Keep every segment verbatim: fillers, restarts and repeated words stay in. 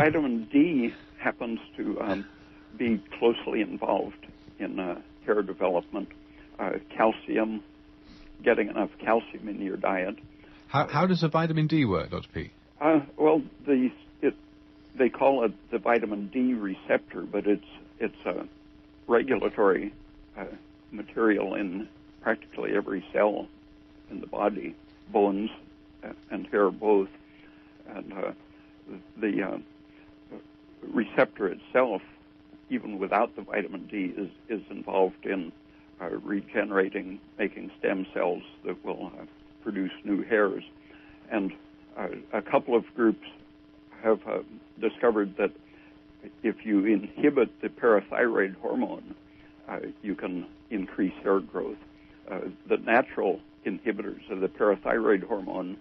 vitamin D happens to um, be closely involved in uh, hair development. Uh, calcium, getting enough calcium in your diet. How, how does the vitamin D work, Doctor P? Uh, well, the it, they call it the vitamin D receptor, but it's it's a regulatory uh, material in practically every cell in the body, bones and hair both, and uh, the uh, receptor itself, even without the vitamin D, is, is involved in uh, regenerating, making stem cells that will uh, produce new hairs. And uh, a couple of groups have uh, discovered that if you inhibit the parathyroid hormone, uh, you can increase hair growth. Uh, the natural inhibitors of the parathyroid hormone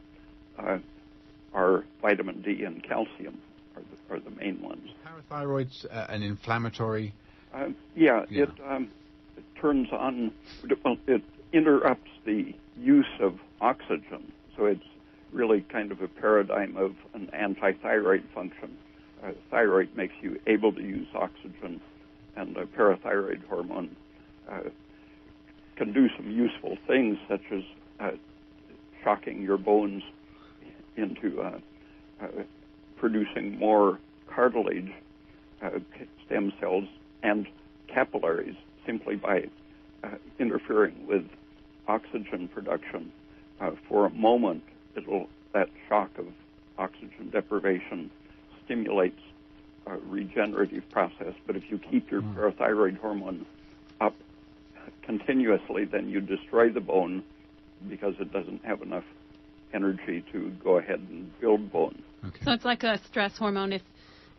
uh, are vitamin D and calcium are the, are the main ones. Parathyroid's uh, an inflammatory... Uh, yeah, yeah, it um, it turns on, well, it interrupts the use of oxygen, so it's really kind of a paradigm of an anti-thyroid function. Uh, thyroid makes you able to use oxygen, and uh, parathyroid hormone uh, can do some useful things, such as uh, shocking your bones into uh, uh, producing more cartilage, uh, stem cells, and capillaries simply by uh, interfering with oxygen production. Uh, for a moment, it'll, that shock of oxygen deprivation stimulates a regenerative process, but if you keep your parathyroid hormone up continuously, then you destroy the bone because it doesn't have enough energy to go ahead and build bone. Okay. So it's like a stress hormone. If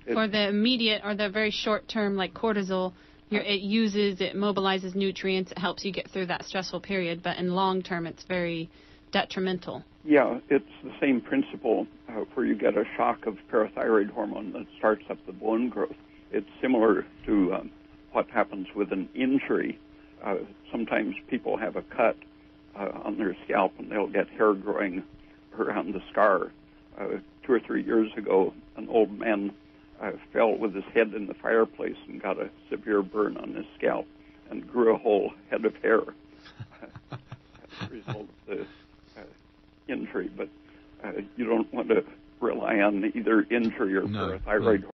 it, for the immediate or the very short term, like cortisol, you're, it uses, it mobilizes nutrients, it helps you get through that stressful period, but in long term it's very detrimental. Yeah, it's the same principle uh, where you get a shock of parathyroid hormone that starts up the bone growth. It's similar to um, what happens with an injury. Uh, sometimes people have a cut uh, on their scalp and they'll get hair growing around the scar. Uh, two or three years ago, an old man uh, fell with his head in the fireplace and got a severe burn on his scalp and grew a whole head of hair uh, as a result of the uh, injury. But uh, you don't want to rely on either injury or no, parathyroid. No.